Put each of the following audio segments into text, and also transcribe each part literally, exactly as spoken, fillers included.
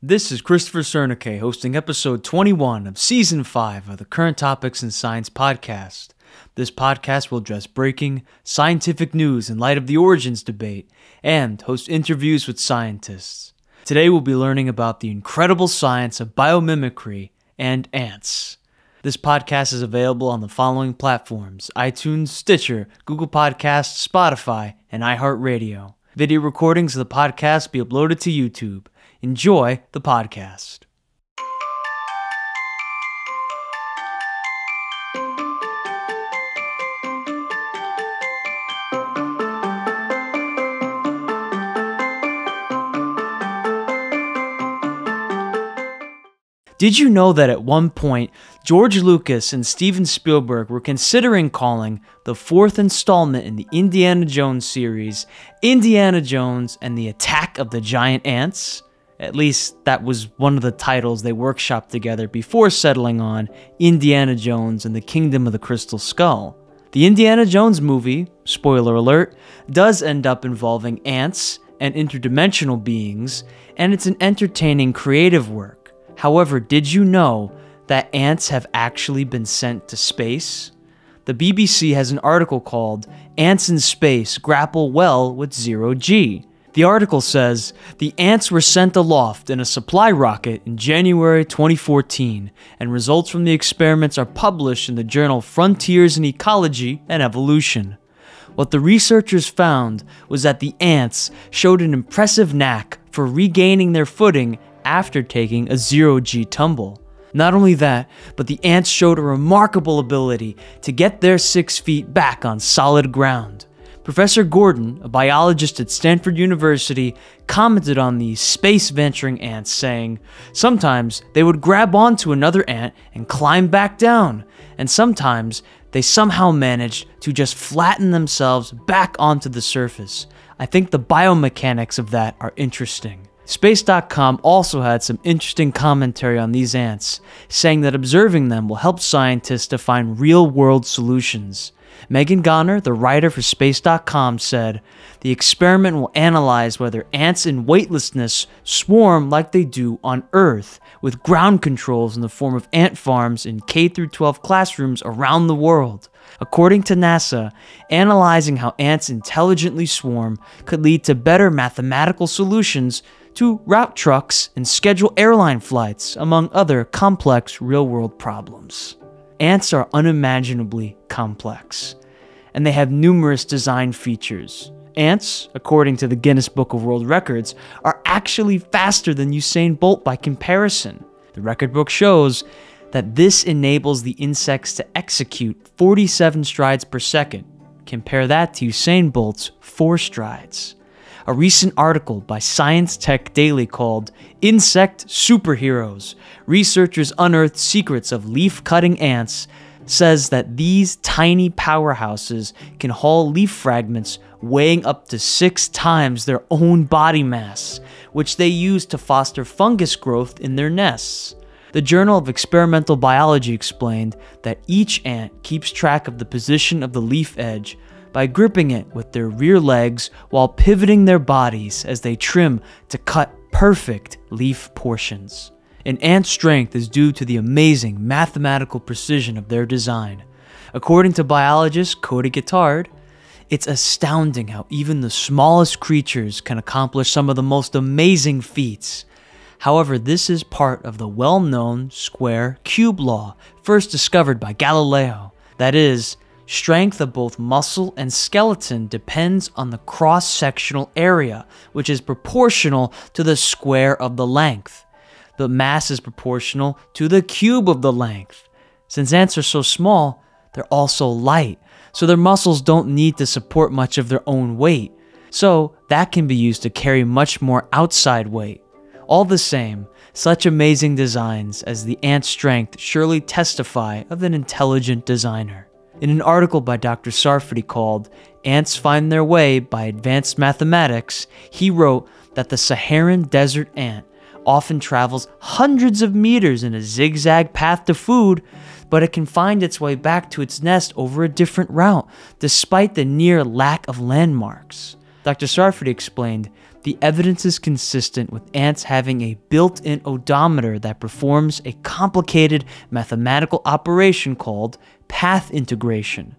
This is Christopher Sernaque hosting episode twenty-one of season five of the Current Topics in Science podcast. This podcast will address breaking scientific news in light of the origins debate and host interviews with scientists. Today we'll be learning about the incredible science of biomimicry and ants. This podcast is available on the following platforms: iTunes, Stitcher, Google Podcasts, Spotify, and iHeartRadio. Video recordings of the podcast be uploaded to YouTube. Enjoy the podcast. Did you know that at one point, George Lucas and Steven Spielberg were considering calling the fourth installment in the Indiana Jones series Indiana Jones and the Attack of the Giant Ants? At least, that was one of the titles they workshopped together before settling on Indiana Jones and the Kingdom of the Crystal Skull. The Indiana Jones movie, spoiler alert, does end up involving ants and interdimensional beings, and it's an entertaining creative work. However, did you know that ants have actually been sent to space? The B B C has an article called "Ants in Space Grapple Well with Zero-G." The article says, the ants were sent aloft in a supply rocket in January twenty fourteen, and results from the experiments are published in the journal Frontiers in Ecology and Evolution. What the researchers found was that the ants showed an impressive knack for regaining their footing after taking a zero-G tumble. Not only that, but the ants showed a remarkable ability to get their six feet back on solid ground. Professor Gordon, a biologist at Stanford University, commented on these space-venturing ants, saying, "Sometimes they would grab onto another ant and climb back down, and sometimes they somehow managed to just flatten themselves back onto the surface. I think the biomechanics of that are interesting." Space dot com also had some interesting commentary on these ants, saying that observing them will help scientists to find real-world solutions. Megan Gonner, the writer for Space dot com, said, "The experiment will analyze whether ants in weightlessness swarm like they do on Earth, with ground controls in the form of ant farms in K through twelve classrooms around the world. According to NASA, analyzing how ants intelligently swarm could lead to better mathematical solutions to route trucks and schedule airline flights, among other complex real-world problems." Ants are unimaginably complex, and they have numerous design features. Ants, according to the Guinness Book of World Records, are actually faster than Usain Bolt by comparison. The record book shows that this enables the insects to execute forty-seven strides per second. Compare that to Usain Bolt's four strides. A recent article by Science Tech Daily called "Insect Superheroes: Researchers Unearth Secrets of Leaf-Cutting Ants" says that these tiny powerhouses can haul leaf fragments weighing up to six times their own body mass, which they use to foster fungus growth in their nests. The Journal of Experimental Biology explained that each ant keeps track of the position of the leaf edge by gripping it with their rear legs while pivoting their bodies as they trim to cut perfect leaf portions. An ant's strength is due to the amazing mathematical precision of their design. According to biologist Cody Guittard, "It's astounding how even the smallest creatures can accomplish some of the most amazing feats. However, this is part of the well-known square-cube law, first discovered by Galileo. That is, strength of both muscle and skeleton depends on the cross-sectional area, which is proportional to the square of the length. The mass is proportional to the cube of the length. Since ants are so small, they're also light, so their muscles don't need to support much of their own weight, so that can be used to carry much more outside weight. All the same, such amazing designs as the ant's strength surely testify of an intelligent designer." In an article by Doctor Sarfati called "Ants Find Their Way by Advanced Mathematics," he wrote that the Saharan desert ant often travels hundreds of meters in a zigzag path to food, but it can find its way back to its nest over a different route, despite the near lack of landmarks. Doctor Sarfati explained, the evidence is consistent with ants having a built-in odometer that performs a complicated mathematical operation called path integration.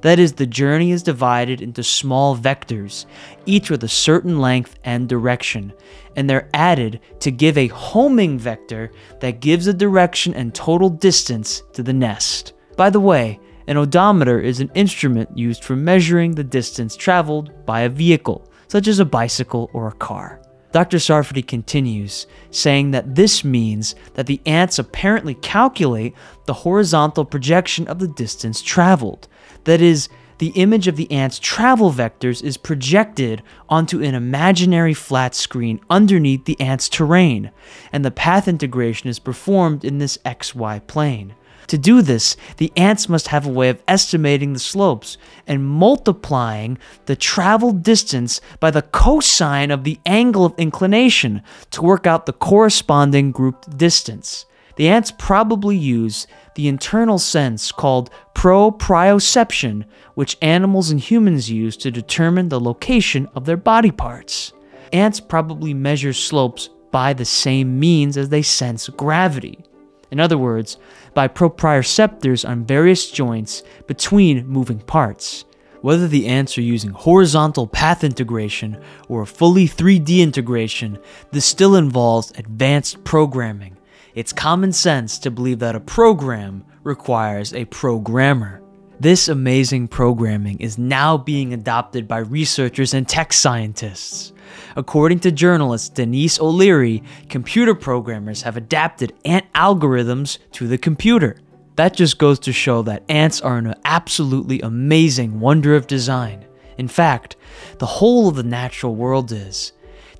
That is, the journey is divided into small vectors, each with a certain length and direction, and they're added to give a homing vector that gives a direction and total distance to the nest. By the way, an odometer is an instrument used for measuring the distance traveled by a vehicle, such as a bicycle or a car. Doctor Sarfati continues, saying that this means that the ants apparently calculate the horizontal projection of the distance traveled. That is, the image of the ant's travel vectors is projected onto an imaginary flat screen underneath the ant's terrain, and the path integration is performed in this X Y plane. To do this, the ants must have a way of estimating the slopes and multiplying the travel distance by the cosine of the angle of inclination to work out the corresponding grouped distance. The ants probably use the internal sense called proprioception, which animals and humans use to determine the location of their body parts. Ants probably measure slopes by the same means as they sense gravity. In other words, by proprioceptors on various joints between moving parts. Whether the ants are using horizontal path integration or a fully three D integration, this still involves advanced programming. It's common sense to believe that a program requires a programmer. This amazing programming is now being adopted by researchers and tech scientists. According to journalist Denise O'Leary, computer programmers have adapted ant algorithms to the computer. That just goes to show that ants are an absolutely amazing wonder of design. In fact, the whole of the natural world is.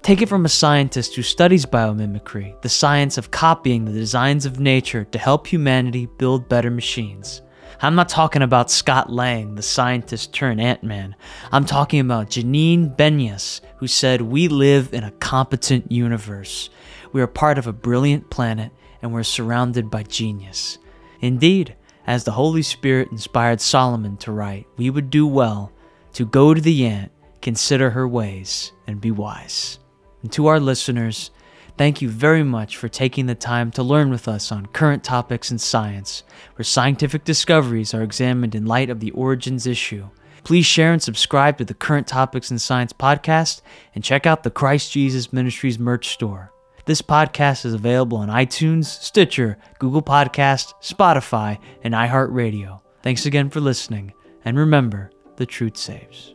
Take it from a scientist who studies biomimicry, the science of copying the designs of nature to help humanity build better machines. I'm not talking about Scott Lang, the scientist turned Ant-Man. I'm talking about Janine Benyus, who said, "We live in a competent universe. We are part of a brilliant planet, and we're surrounded by genius." Indeed, as the Holy Spirit inspired Solomon to write, we would do well to go to the ant, consider her ways, and be wise. And to our listeners, thank you very much for taking the time to learn with us on Current Topics in Science, where scientific discoveries are examined in light of the origins issue. Please share and subscribe to the Current Topics in Science podcast and check out the Christ Jesus Ministries merch store. This podcast is available on iTunes, Stitcher, Google Podcasts, Spotify, and iHeartRadio. Thanks again for listening, and remember, the truth saves.